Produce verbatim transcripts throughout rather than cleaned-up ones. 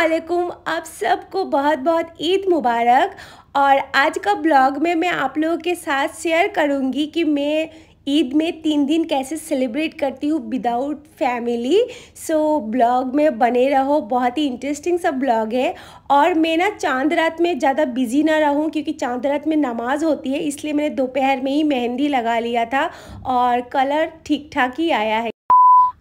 वालेकुम, आप सबको बहुत बहुत ईद मुबारक। और आज का ब्लॉग में मैं आप लोगों के साथ शेयर करूंगी कि मैं ईद में तीन दिन कैसे सेलिब्रेट करती हूँ विदाउट फैमिली। सो ब्लॉग में बने रहो, बहुत ही इंटरेस्टिंग सा ब्लॉग है। और मैं ना चांद रात में ज़्यादा बिजी ना रहूँ क्योंकि चांद रात में नमाज़ होती है, इसलिए मैंने दोपहर में ही मेहंदी लगा लिया था और कलर ठीक ठाक ही आया है।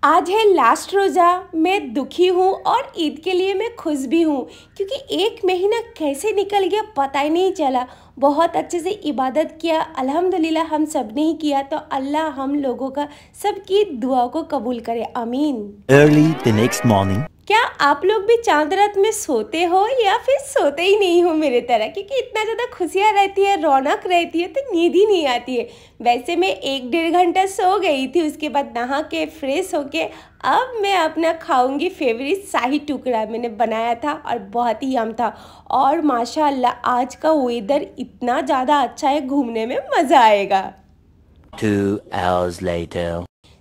आज है लास्ट रोज़ा, मैं दुखी हूँ और ईद के लिए मैं खुश भी हूँ क्योंकि एक महीना कैसे निकल गया पता ही नहीं चला। बहुत अच्छे से इबादत किया, अल्हम्दुलिल्लाह हम सब ने ही किया, तो अल्लाह हम लोगों का सबकी दुआ को कबूल करे, आमीन। Early the next morning. क्या आप लोग भी चांद रात में सोते हो या फिर सोते ही नहीं हो मेरे तरह, क्योंकि इतना ज़्यादा खुशियाँ रहती है, रौनक रहती है, तो नींद ही नहीं आती है। वैसे मैं एक डेढ़ घंटा सो गई थी, उसके बाद नहा के फ्रेश होके अब मैं अपना खाऊंगी फेवरेट शाही टुकड़ा, मैंने बनाया था और बहुत ही यम था। और माशाल्लाह आज का वेदर इतना ज़्यादा अच्छा है, घूमने में मज़ा आएगा। Two hours later.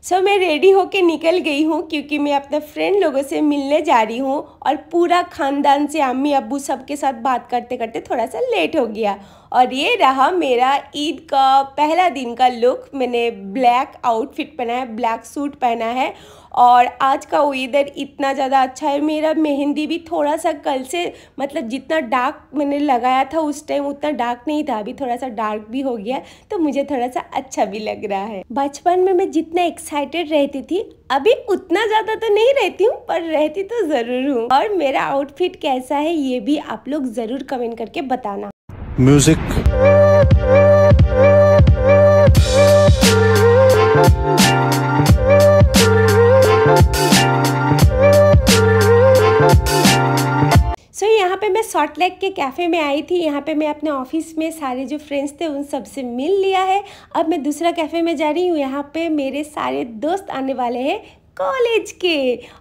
सो मैं रेडी होके निकल गई हूँ क्योंकि मैं अपने फ्रेंड लोगों से मिलने जा रही हूँ और पूरा ख़ानदान से अम्मी अब्बू सब के साथ बात करते करते थोड़ा सा लेट हो गया। और ये रहा मेरा ईद का पहला दिन का लुक। मैंने ब्लैक आउटफिट पहना है, ब्लैक सूट पहना है। और आज का वेदर इतना ज़्यादा अच्छा है, मेरा मेहंदी भी थोड़ा सा कल से, मतलब जितना डार्क मैंने लगाया था उस टाइम उतना डार्क नहीं था, अभी थोड़ा सा डार्क भी हो गया, तो मुझे थोड़ा सा अच्छा भी लग रहा है। बचपन में मैं जितना एक्साइटेड रहती थी अभी उतना ज़्यादा तो नहीं रहती हूँ, पर रहती तो ज़रूर हूँ। और मेरा आउटफिट कैसा है ये भी आप लोग ज़रूर कमेंट करके बताना। म्यूजिक सो so, यहाँ पे मैं शॉर्ट लेग के कैफ़े में आई थी, यहाँ पे मैं अपने ऑफिस में सारे जो फ्रेंड्स थे उन सब से मिल लिया है। अब मैं दूसरा कैफ़े में जा रही हूँ, यहाँ पे मेरे सारे दोस्त आने वाले हैं कॉलेज के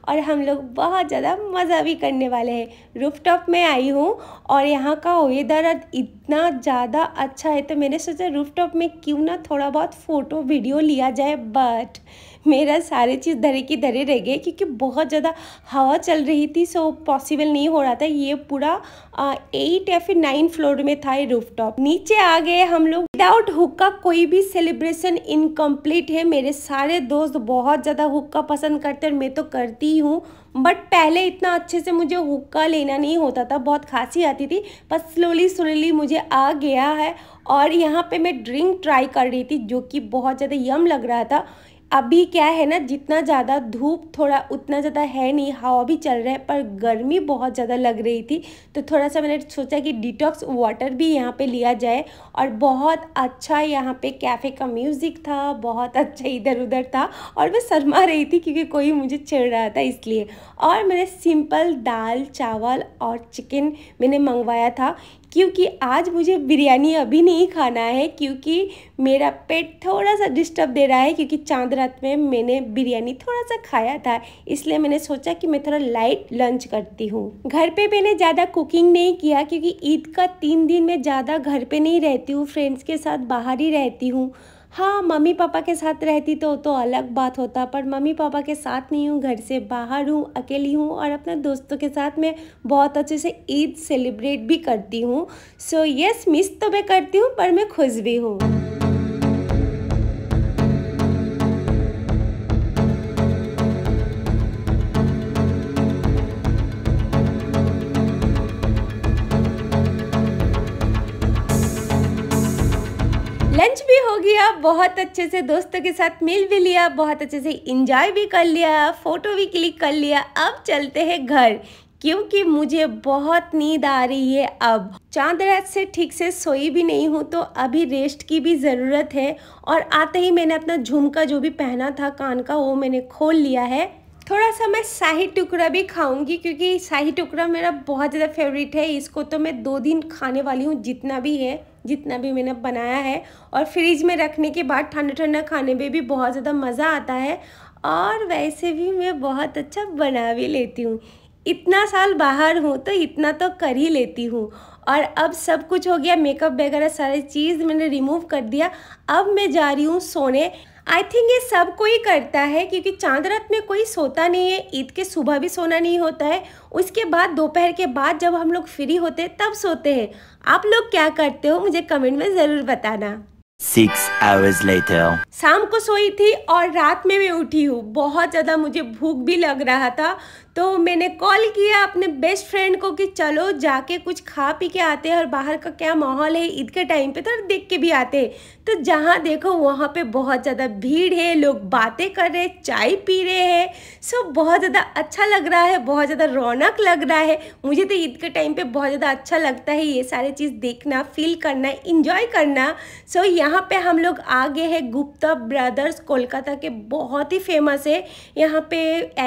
और हम लोग बहुत ज़्यादा मज़ा भी करने वाले हैं। रूफटॉप में आई हूँ और यहाँ का वेदर इतना ज़्यादा अच्छा है, तो मैंने सोचा रूफटॉप में क्यों ना थोड़ा बहुत फ़ोटो वीडियो लिया जाए, बट मेरा सारे चीज़ धरे की धरे रह गए क्योंकि बहुत ज़्यादा हवा चल रही थी, सो पॉसिबल नहीं हो रहा था। ये पूरा एट या फिर नाइन फ्लोर में था ये रूफटॉप। नीचे आ गए हम लोग। विदाउट हुक्का कोई भी सेलिब्रेशन इनकम्प्लीट है। मेरे सारे दोस्त बहुत ज़्यादा हुक्का पसंद करते और मैं तो करती हूँ, बट पहले इतना अच्छे से मुझे हुक्का लेना नहीं होता था, बहुत खांसी आती थी, बस स्लोली स्लोली मुझे आ गया है। और यहाँ पे मैं ड्रिंक ट्राई कर रही थी जो कि बहुत ज़्यादा यम लग रहा था। अभी क्या है ना, जितना ज़्यादा धूप थोड़ा उतना ज़्यादा है नहीं, हवा भी चल रहा है, पर गर्मी बहुत ज़्यादा लग रही थी, तो थोड़ा सा मैंने सोचा कि डिटॉक्स वाटर भी यहाँ पे लिया जाए। और बहुत अच्छा यहाँ पे कैफ़े का म्यूज़िक था, बहुत अच्छा इधर उधर था और मैं शर्मा रही थी क्योंकि कोई मुझे छेड़ रहा था इसलिए। और मैंने सिंपल दाल चावल और चिकन मैंने मंगवाया था क्योंकि आज मुझे बिरयानी अभी नहीं खाना है क्योंकि मेरा पेट थोड़ा सा डिस्टर्ब दे रहा है, क्योंकि चांद रात में मैंने बिरयानी थोड़ा सा खाया था, इसलिए मैंने सोचा कि मैं थोड़ा लाइट लंच करती हूँ। घर पे मैंने ज़्यादा कुकिंग नहीं किया क्योंकि ईद का तीन दिन मैं ज़्यादा घर पे नहीं रहती हूँ, फ्रेंड्स के साथ बाहर ही रहती हूँ। हाँ, मम्मी पापा के साथ रहती तो तो अलग बात होता, पर मम्मी पापा के साथ नहीं हूँ, घर से बाहर हूँ, अकेली हूँ और अपने दोस्तों के साथ मैं बहुत अच्छे से ईद सेलिब्रेट भी करती हूँ। सो यस, मिस तो मैं करती हूँ पर मैं खुश भी हूँ। लंच भी हो गया, बहुत अच्छे से दोस्तों के साथ मिल भी लिया, बहुत अच्छे से एंजॉय भी कर लिया, फ़ोटो भी क्लिक कर लिया। अब चलते हैं घर क्योंकि मुझे बहुत नींद आ रही है। अब चांद रात से ठीक से सोई भी नहीं हूँ, तो अभी रेस्ट की भी ज़रूरत है। और आते ही मैंने अपना झुमका जो भी पहना था कान का वो मैंने खोल लिया है। थोड़ा सा मैं शाही टुकड़ा भी खाऊंगी क्योंकि शाही टुकड़ा मेरा बहुत ज़्यादा फेवरेट है, इसको तो मैं दो दिन खाने वाली हूँ जितना भी है, जितना भी मैंने बनाया है। और फ्रिज में रखने के बाद ठंडा ठंडा खाने में भी बहुत ज़्यादा मज़ा आता है और वैसे भी मैं बहुत अच्छा बना भी लेती हूँ। इतना साल बाहर हूँ तो इतना तो कर ही लेती हूँ। और अब सब कुछ हो गया, मेकअप वगैरह सारी चीज़ मैंने रिमूव कर दिया। अब मैं जा रही हूँ सोने। आई थिंक ये सब कोई करता है क्योंकि चांद रात में कोई सोता नहीं है, ईद के सुबह भी सोना नहीं होता है, उसके बाद दोपहर के बाद जब हम लोग फ्री होते हैं तब सोते हैं। आप लोग क्या करते हो मुझे कमेंट में ज़रूर बताना। Six hours later. शाम को सोई थी और रात में मैं उठी हूँ, बहुत ज़्यादा मुझे भूख भी लग रहा था, तो मैंने कॉल किया अपने बेस्ट फ्रेंड को कि चलो जाके कुछ खा पी के आते हैं और बाहर का क्या माहौल है ईद के टाइम पे तो देख के भी आते हैं। तो जहाँ देखो वहाँ पे बहुत ज़्यादा भीड़ है, लोग बातें कर रहे हैं, चाय पी रहे हैं, सब बहुत ज़्यादा अच्छा लग रहा है, बहुत ज़्यादा रौनक लग रहा है। मुझे तो ईद के टाइम पर बहुत ज़्यादा अच्छा लगता है ये सारी चीज़ देखना, फील करना, इंजॉय करना। सो यहाँ पे हम लोग आ गए हैं गुप्ता ब्रदर्स कोलकाता के, बहुत ही फेमस है। यहाँ पे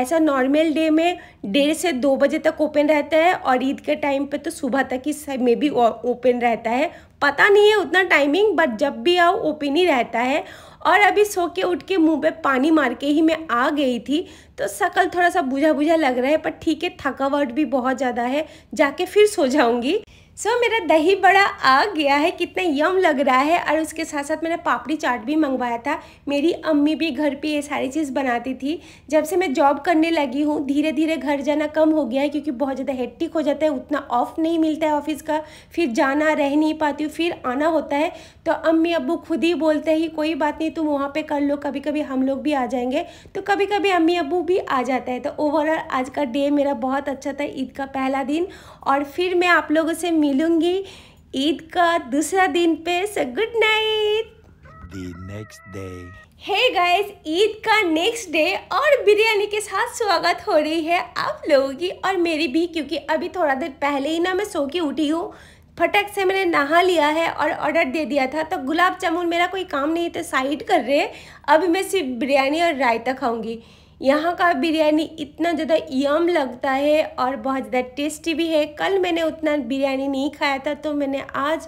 ऐसा नॉर्मल डे में डेढ़ से दो बजे तक ओपन रहता है और ईद के टाइम पे तो सुबह तक ही सब में भी ओपन रहता है, पता नहीं है उतना टाइमिंग, बट जब भी आओ ओपन ही रहता है। और अभी सो के उठ के मुँह पे पानी मार के ही मैं आ गई थी, तो शकल थोड़ा सा बुझा बुझा लग रहा है, पर ठीक है, थकावट भी बहुत ज़्यादा है, जाके फिर सो जाऊँगी। सो so, मेरा दही बड़ा आ गया है, कितना यम लग रहा है। और उसके साथ साथ मैंने पापड़ी चाट भी मंगवाया था। मेरी अम्मी भी घर पे ये सारी चीज़ बनाती थी। जब से मैं जॉब करने लगी हूँ धीरे धीरे घर जाना कम हो गया है क्योंकि बहुत ज़्यादा हेक्टिक हो जाता है, उतना ऑफ नहीं मिलता है ऑफिस का, फिर जाना रह नहीं पाती हूँ, फिर आना होता है। तो अम्मी अब्बू खुद ही बोलते ही कोई बात नहीं तुम वहाँ पर कर लो, कभी कभी हम लोग भी आ जाएंगे, तो कभी कभी अम्मी अब्बू भी आ जाता है। तो ओवरऑल आज का डे मेरा बहुत अच्छा था, ईद का पहला दिन। और फिर मैं आप लोगों से मिलूंगी ईद का दूसरा दिन पे। So good night. The next day. Hey guys, Eid का नेक्स्ट डे और बिरयानी के साथ स्वागत हो रही है आप लोगों की और मेरी भी, क्योंकि अभी थोड़ा देर पहले ही ना मैं सो के उठी हूँ, फटक से मैंने नहा लिया है और ऑर्डर दे दिया था। तो गुलाब जामुन मेरा कोई काम नहीं था, साइड कर रहे हैं, अभी मैं सिर्फ बिरयानी और रायता खाऊंगी। यहाँ का बिरयानी इतना ज़्यादा यम लगता है और बहुत ज़्यादा टेस्टी भी है। कल मैंने उतना बिरयानी नहीं खाया था, तो मैंने आज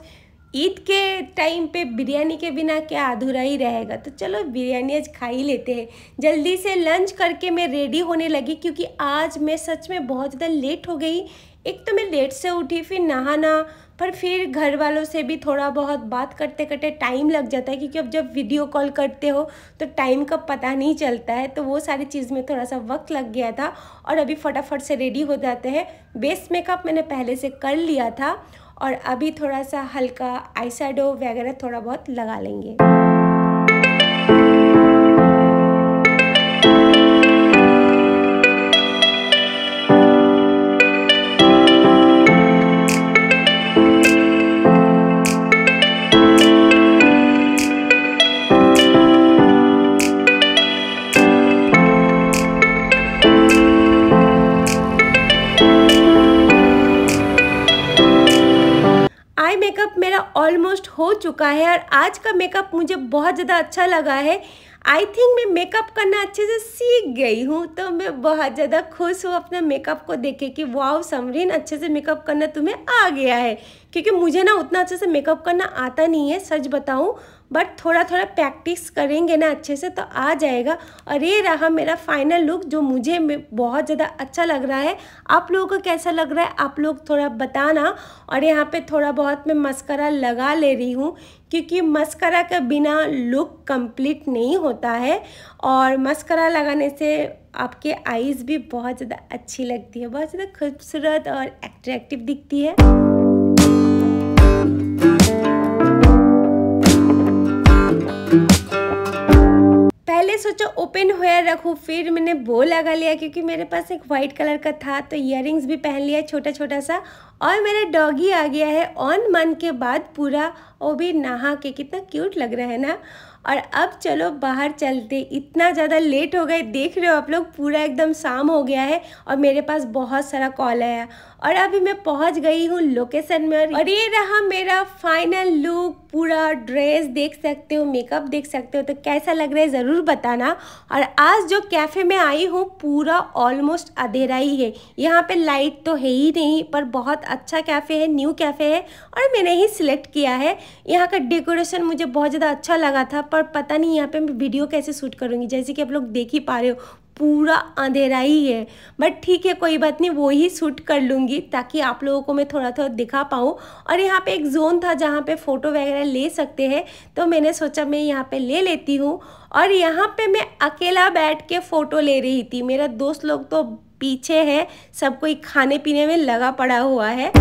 ईद के टाइम पे बिरयानी के बिना क्या अधूरा ही रहेगा, तो चलो बिरयानी आज खा ही लेते हैं। जल्दी से लंच करके मैं रेडी होने लगी क्योंकि आज मैं सच में बहुत ज़्यादा लेट हो गई। एक तो मैं लेट से उठी, फिर नहाना, पर फिर घर वालों से भी थोड़ा बहुत बात करते करते टाइम लग जाता है क्योंकि अब जब वीडियो कॉल करते हो तो टाइम का पता नहीं चलता है, तो वो सारी चीज़ में थोड़ा सा वक्त लग गया था। और अभी फटाफट से रेडी हो जाते हैं। बेस मेकअप मैंने पहले से कर लिया था और अभी थोड़ा सा हल्का आई शैडो वगैरह थोड़ा बहुत लगा लेंगे। मेकअप मेरा ऑलमोस्ट हो चुका है और आज का मेकअप मुझे बहुत ज़्यादा अच्छा लगा है। आई थिंक मैं मेकअप करना अच्छे से सीख गई हूँ, तो मैं बहुत ज़्यादा खुश हूँ अपना मेकअप को देख के कि वाओ समरीन, अच्छे से मेकअप करना तुम्हें आ गया है। क्योंकि मुझे ना उतना अच्छे से मेकअप करना आता नहीं है, सच बताऊँ, बट थोड़ा थोड़ा प्रैक्टिस करेंगे ना अच्छे से तो आ जाएगा। और ये रहा मेरा फाइनल लुक जो मुझे बहुत ज़्यादा अच्छा लग रहा है। आप लोगों को कैसा लग रहा है आप लोग थोड़ा बताना। और यहाँ पे थोड़ा बहुत मैं मस्करा लगा ले रही हूँ क्योंकि मस्करा के बिना लुक कंप्लीट नहीं होता है और मस्करा लगाने से आपके आईज़ भी बहुत ज़्यादा अच्छी लगती है, बहुत ज़्यादा खूबसूरत और अट्रैक्टिव दिखती है। पहले सोचा ओपन हेयर रखूँ, फिर मैंने वो लगा लिया क्योंकि मेरे पास एक वाइट कलर का था, तो इयररिंग्स भी पहन लिया छोटा छोटा सा। और मेरा डॉगी आ गया है ऑन मन के बाद पूरा, वो भी नहा के, कितना क्यूट लग रहा है ना। और अब चलो बाहर चलते, इतना ज़्यादा लेट हो गए, देख रहे हो आप लोग, पूरा एकदम शाम हो गया है और मेरे पास बहुत सारा कॉल आया। और अभी मैं पहुंच गई हूँ लोकेशन में और ये रहा मेरा फाइनल लुक, पूरा ड्रेस देख सकते हो, मेकअप देख सकते हो, तो कैसा लग रहा है ज़रूर बताना। और आज जो कैफ़े में आई हूँ पूरा ऑलमोस्ट अंधेरा ही है, यहाँ पर लाइट तो है ही नहीं, पर बहुत अच्छा कैफ़े है, न्यू कैफ़े है और मैंने ही सिलेक्ट किया है। यहाँ का डेकोरेशन मुझे बहुत ज़्यादा अच्छा लगा था, पर पता नहीं यहाँ पे मैं वीडियो कैसे शूट करूँगी, जैसे कि आप लोग देख ही पा रहे हो पूरा अंधेरा ही है। बट ठीक है, कोई बात नहीं, वो ही शूट कर लूँगी ताकि आप लोगों को मैं थोड़ा थोड़ा दिखा पाऊँ। और यहाँ पे एक जोन था जहाँ पे फ़ोटो वगैरह ले सकते हैं, तो मैंने सोचा मैं यहाँ पे ले लेती हूँ। और यहाँ पे मैं अकेला बैठ के फ़ोटो ले रही थी, मेरा दोस्त लोग तो पीछे है, सब कोई खाने पीने में लगा पड़ा हुआ है।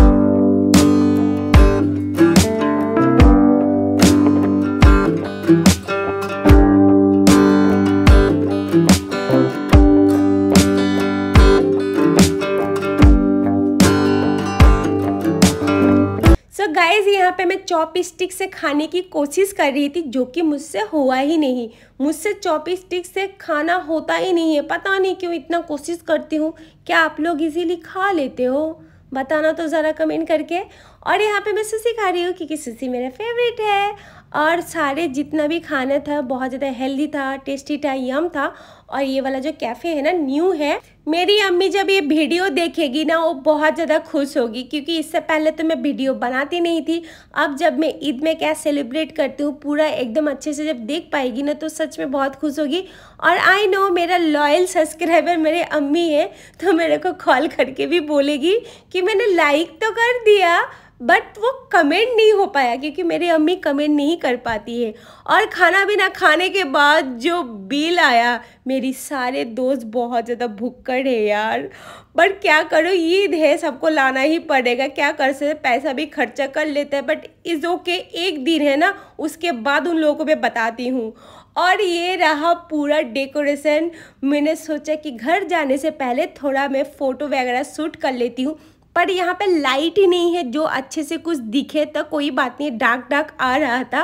गाइस यहाँ पे मैं चॉप स्टिक से खाने की कोशिश कर रही थी, जो कि मुझसे हुआ ही नहीं। मुझसे चॉप स्टिक से खाना होता ही नहीं है, पता नहीं क्यों इतना कोशिश करती हूँ। क्या आप लोग इजीली खा लेते हो, बताना तो ज़रा कमेंट करके। और यहाँ पे मैं सुशी खा रही हूँ क्योंकि सुशी मेरा फेवरेट है। और सारे जितना भी खाना था बहुत ज़्यादा हेल्दी था, टेस्टी था, यम था। और ये वाला जो कैफ़े है ना, न्यू है। मेरी अम्मी जब ये वीडियो देखेगी ना, वो बहुत ज़्यादा खुश होगी, क्योंकि इससे पहले तो मैं वीडियो बनाती नहीं थी। अब जब मैं ईद में क्या सेलिब्रेट करती हूँ पूरा एकदम अच्छे से जब देख पाएगी ना, तो सच में बहुत खुश होगी। और आई नो मेरा लॉयल सब्सक्राइबर मेरे अम्मी है, तो मेरे को कॉल करके भी बोलेगी कि मैंने लाइक तो कर दिया बट वो कमेंट नहीं हो पाया, क्योंकि मेरी अम्मी कमेंट नहीं कर पाती है। और खाना भी ना खाने के बाद जो बिल आया, मेरी सारे दोस्त बहुत ज़्यादा भुक्कड़ है यार, बट क्या करो, ईद है, सबको लाना ही पड़ेगा, क्या कर सकते, पैसा भी खर्चा कर लेते हैं बट इज़ ओके। एक दिन है ना, उसके बाद उन लोगों को मैं बताती हूँ। और ये रहा पूरा डेकोरेशन। मैंने सोचा कि घर जाने से पहले थोड़ा मैं फ़ोटो वगैरह शूट कर लेती हूँ, पर यहाँ पे लाइट ही नहीं है जो अच्छे से कुछ दिखे, तो कोई बात नहीं, डार्क डार्क आ रहा था।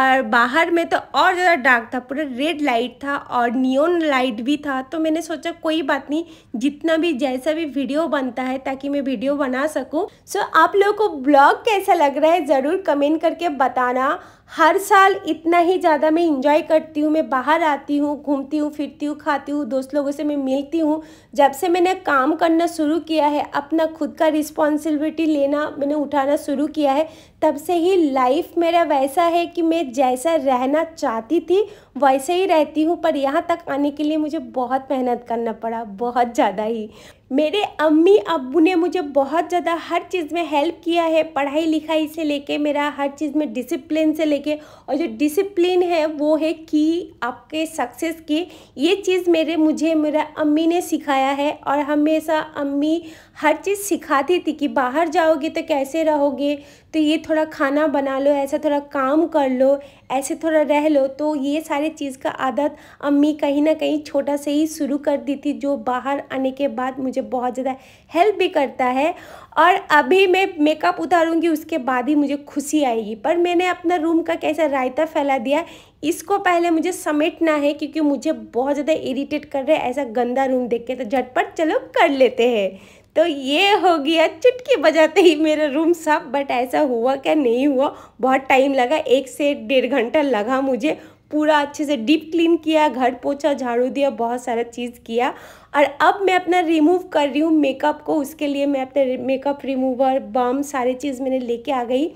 और बाहर में तो और ज़्यादा डार्क था, पूरा रेड लाइट था और नियॉन लाइट भी था। तो मैंने सोचा कोई बात नहीं, जितना भी जैसा भी वीडियो बनता है ताकि मैं वीडियो बना सकूं। सो आप लोगों को ब्लॉग कैसा लग रहा है ज़रूर कमेंट करके बताना। हर साल इतना ही ज़्यादा मैं इंजॉय करती हूँ, मैं बाहर आती हूँ, घूमती हूँ, फिरती हूँ, खाती हूँ, दोस्त लोगों से मैं मिलती हूँ। जब से मैंने काम करना शुरू किया है, अपना खुद का रिस्पॉन्सिबिलिटी लेना मैंने उठाना शुरू किया है, तब से ही लाइफ मेरा वैसा है कि मैं जैसा रहना चाहती थी वैसे ही रहती हूँ। पर यहाँ तक आने के लिए मुझे बहुत मेहनत करना पड़ा, बहुत ज़्यादा ही। मेरे अम्मी अब्बू ने मुझे बहुत ज़्यादा हर चीज़ में हेल्प किया है, पढ़ाई लिखाई से लेके मेरा हर चीज़ में डिसिप्लिन से लेके। और जो डिसिप्लिन है वो है कि आपके सक्सेस की, ये चीज़ मेरे मुझे मेरा अम्मी ने सिखाया है। और हमेशा अम्मी हर चीज़ सिखाती थी कि बाहर जाओगे तो कैसे रहोगे, तो ये थोड़ा खाना बना लो, ऐसा थोड़ा काम कर लो, ऐसे थोड़ा रह लो। तो ये सारे चीज़ का आदत अम्मी कहीं ना कहीं छोटा से ही शुरू कर दी थी, जो बाहर आने के बाद मुझे बहुत ज़्यादा हेल्प भी करता है। और अभी मैं मेकअप उतारूंगी, उसके बाद ही मुझे खुशी आएगी। पर मैंने अपना रूम का कैसा रायता फैला दिया, इसको पहले मुझे समेटना है, क्योंकि मुझे बहुत ज़्यादा इरिटेट कर रहा है ऐसा गंदा रूम देख के, तो झटपट चलो कर लेते हैं। तो ये हो गया, चुटकी बजाते ही मेरा रूम साफ। बट ऐसा हुआ क्या नहीं हुआ, बहुत टाइम लगा, एक से डेढ़ घंटा लगा मुझे। पूरा अच्छे से डीप क्लीन किया, घर पोछा, झाड़ू दिया, बहुत सारा चीज़ किया। और अब मैं अपना रिमूव कर रही हूँ मेकअप को, उसके लिए मैं अपने मेकअप रिमूवर, बम, सारी चीज़ मैंने लेके आ गई।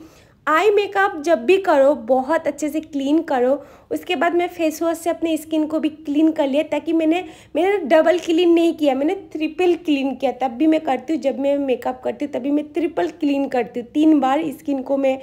आई मेकअप जब भी करो बहुत अच्छे से क्लीन करो। उसके बाद मैं फेस वॉश से अपने स्किन को भी क्लीन कर लिया, ताकि मैंने मैंने डबल क्लीन नहीं किया, मैंने ट्रिपल क्लीन किया। तब भी मैं करती हूँ, जब मैं मेकअप करती हूँ तभी मैं ट्रिपल क्लीन करती हूँ, तीन बार स्किन को मैं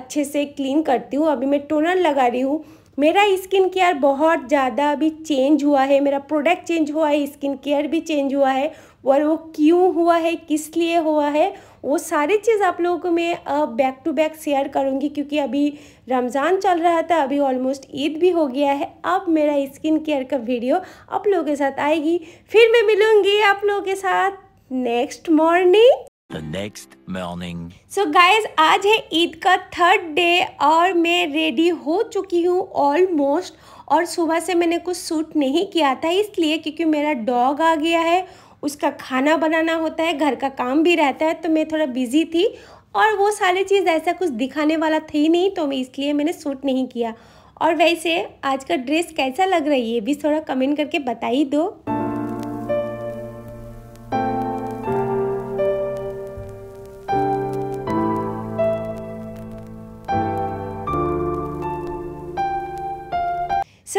अच्छे से क्लीन करती हूँ। अभी मैं टोनर लगा रही हूँ। मेरा स्किन केयर बहुत ज़्यादा अभी चेंज हुआ है, मेरा प्रोडक्ट चेंज हुआ है, स्किन केयर भी चेंज हुआ है। और वो क्यों हुआ है, किस लिए हुआ है, वो सारी चीज़ आप लोगों को मैं बैक टू बैक शेयर करूंगी, क्योंकि अभी रमज़ान चल रहा था, अभी ऑलमोस्ट ईद भी हो गया है। अब मेरा स्किन केयर का वीडियो आप लोगों के साथ आएगी। फिर मैं मिलूंगी आप लोगों के साथ next morning. The next morning. So guys, आज है ईद का थर्ड डे और मैं रेडी हो चुकी हूँ ऑलमोस्ट। और सुबह से मैंने कुछ शूट नहीं किया था, इसलिए क्योंकि मेरा डॉग आ गया है, उसका खाना बनाना होता है, घर का काम भी रहता है, तो मैं थोड़ा बिजी थी और वो सारी चीज़ ऐसा कुछ दिखाने वाला थी नहीं, तो मैं इसलिए मैंने शूट नहीं किया। और वैसे आज का ड्रेस कैसा लग रहा है ये भी थोड़ा कमेंट करके बता ही दो।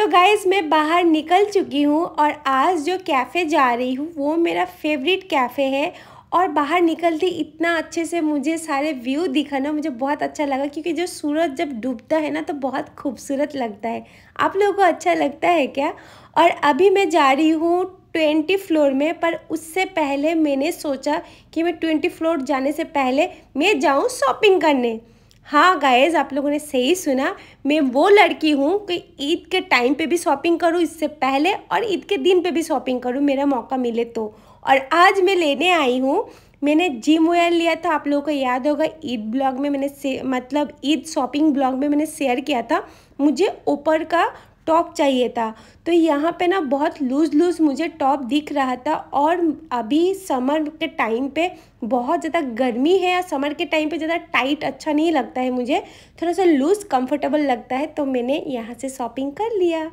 सो गाइज़ मैं बाहर निकल चुकी हूँ और आज जो कैफ़े जा रही हूँ वो मेरा फेवरेट कैफ़े है। और बाहर निकलते इतना अच्छे से मुझे सारे व्यू दिखा ना, मुझे बहुत अच्छा लगा क्योंकि जो सूरज जब डूबता है ना तो बहुत खूबसूरत लगता है। आप लोगों को अच्छा लगता है क्या? और अभी मैं जा रही हूँ ट्वेंटी फ्लोर में, पर उससे पहले मैंने सोचा कि मैं ट्वेंटी फ्लोर जाने से पहले मैं जाऊँ शॉपिंग करने। हाँ गाइज़, आप लोगों ने सही सुना, मैं वो लड़की हूँ कि ईद के टाइम पे भी शॉपिंग करूँ इससे पहले, और ईद के दिन पे भी शॉपिंग करूँ मेरा मौका मिले तो। और आज मैं लेने आई हूँ, मैंने जिम वेयर लिया था, आप लोगों को याद होगा ईद ब्लॉग में मैंने से मतलब ईद शॉपिंग ब्लॉग में मैंने शेयर किया था। मुझे ऊपर का टॉप चाहिए था तो यहाँ पे ना बहुत लूज़ लूज़ मुझे टॉप दिख रहा था। और अभी समर के टाइम पे बहुत ज़्यादा गर्मी है, समर के टाइम पे ज़्यादा टाइट अच्छा नहीं लगता है, मुझे थोड़ा सा लूज़ कंफर्टेबल लगता है, तो मैंने यहाँ से शॉपिंग कर लिया।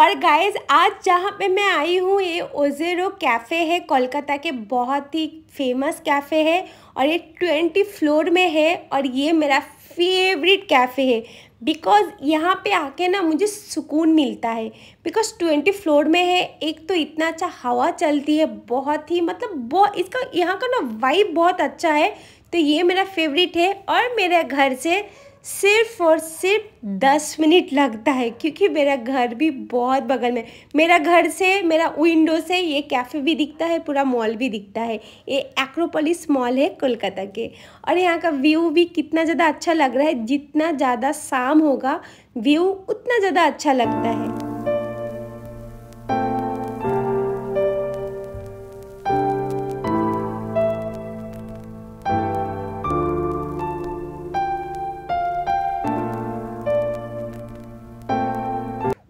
और गाइज़ आज जहाँ पे मैं आई हूँ ये ओजेरो कैफ़े है, कोलकाता के बहुत ही फेमस कैफ़े है और ये ट्वेंटी फ्लोर में है। और ये मेरा फेवरेट कैफ़े है बिकॉज़ यहाँ पे आके ना मुझे सुकून मिलता है, बिकॉज़ ट्वेंटी फ्लोर में है। एक तो इतना अच्छा हवा चलती है, बहुत ही मतलब बहुत इसका यहाँ का ना वाइब बहुत अच्छा है, तो ये मेरा फेवरेट है। और मेरे घर से सिर्फ और सिर्फ दस मिनट लगता है क्योंकि मेरा घर भी बहुत बगल में, मेरा घर से मेरा विंडो से ये कैफ़े भी दिखता है, पूरा मॉल भी दिखता है। ये एक्रोपोलिस मॉल है कोलकाता के, और यहाँ का व्यू भी कितना ज़्यादा अच्छा लग रहा है। जितना ज़्यादा शाम होगा व्यू उतना ज़्यादा अच्छा लगता है।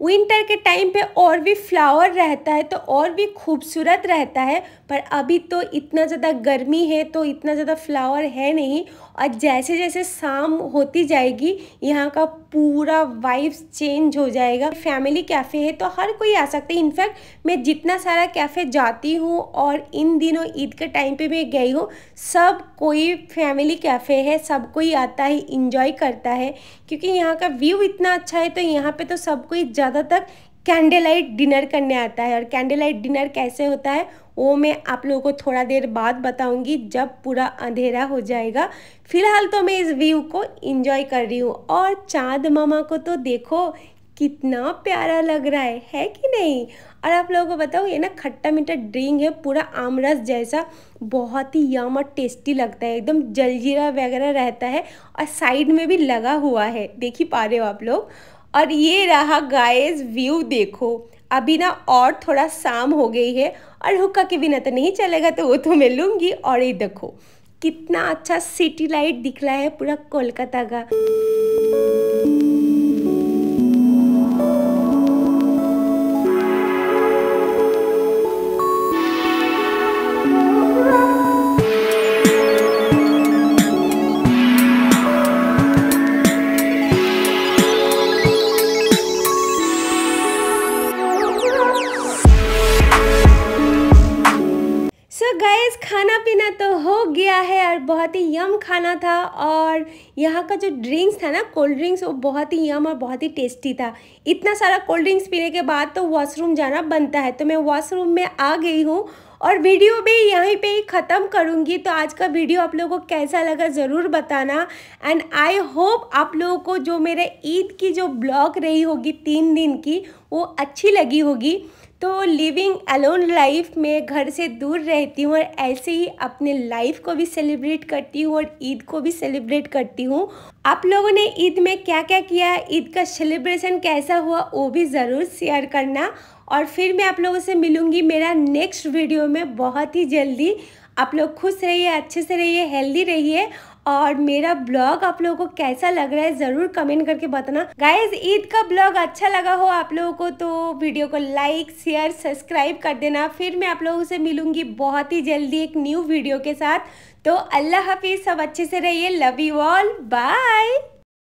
विंटर के टाइम पे और भी फ्लावर रहता है तो और भी खूबसूरत रहता है, पर अभी तो इतना ज़्यादा गर्मी है तो इतना ज़्यादा फ्लावर है नहीं। और जैसे जैसे शाम होती जाएगी यहाँ का पूरा वाइब चेंज हो जाएगा। फैमिली कैफ़े है तो हर कोई आ सकता है। इनफैक्ट मैं जितना सारा कैफ़े जाती हूँ और इन दिनों ईद के टाइम पे मैं गई हूँ, सब कोई फैमिली कैफ़े है, सब कोई आता है, इंजॉय करता है क्योंकि यहाँ का व्यू इतना अच्छा है। तो यहाँ पे तो सब कोई ज़्यादा तक कैंडल लाइट डिनर करने आता है, और कैंडल लाइट डिनर कैसे होता है वो मैं आप लोगों को थोड़ा देर बाद बताऊंगी जब पूरा अंधेरा हो जाएगा। फिलहाल तो मैं इस व्यू को एंजॉय कर रही हूँ। और चाँद मामा को तो देखो कितना प्यारा लग रहा है, है कि नहीं? और आप लोगों को बताओ ये ना खट्टा मीठा ड्रिंक है, पूरा आमरस जैसा, बहुत ही यम और टेस्टी लगता है, एकदम जलजीरा वगैरह रहता है और साइड में भी लगा हुआ है, देख ही पा रहे हो आप लोग। और ये रहा गाइस व्यू देखो। अभी ना और थोड़ा शाम हो गई है और हुक्का के बिना तो नहीं चलेगा, तो वो तो मैं लूँगी। और ये देखो कितना अच्छा सिटी लाइट दिख रहा है पूरा कोलकाता का। गाइस खाना पीना तो हो गया है और बहुत ही यम खाना था। और यहाँ का जो ड्रिंक्स था ना, कोल्ड ड्रिंक्स, वो बहुत ही यम और बहुत ही टेस्टी था। इतना सारा कोल्ड ड्रिंक्स पीने के बाद तो वॉशरूम जाना बनता है, तो मैं वॉशरूम में आ गई हूँ और वीडियो भी यहीं पे ही ख़त्म करूँगी। तो आज का वीडियो आप लोगों को कैसा लगा ज़रूर बताना। एंड आई होप आप लोगों को जो मेरे ईद की जो ब्लॉग रही होगी तीन दिन की वो अच्छी लगी होगी। तो लिविंग अलोन लाइफ में घर से दूर रहती हूँ और ऐसे ही अपने लाइफ को भी सेलिब्रेट करती हूँ और ईद को भी सेलिब्रेट करती हूँ। आप लोगों ने ईद में क्या क्या किया, ईद का सेलिब्रेशन कैसा हुआ, वो भी ज़रूर शेयर करना। और फिर मैं आप लोगों से मिलूँगी मेरा नेक्स्ट वीडियो में बहुत ही जल्दी। आप लोग खुश रहिए, अच्छे से रहिए, हेल्दी रहिए। और मेरा ब्लॉग आप लोगों को कैसा लग रहा है ज़रूर कमेंट करके बताना। गाइज ईद का ब्लॉग अच्छा लगा हो आप लोगों को तो वीडियो को लाइक शेयर सब्सक्राइब कर देना। फिर मैं आप लोगों से मिलूँगी बहुत ही जल्दी एक न्यू वीडियो के साथ। तो अल्लाह हाफिज़, सब अच्छे से रहिए, लव यू ऑल, बाय।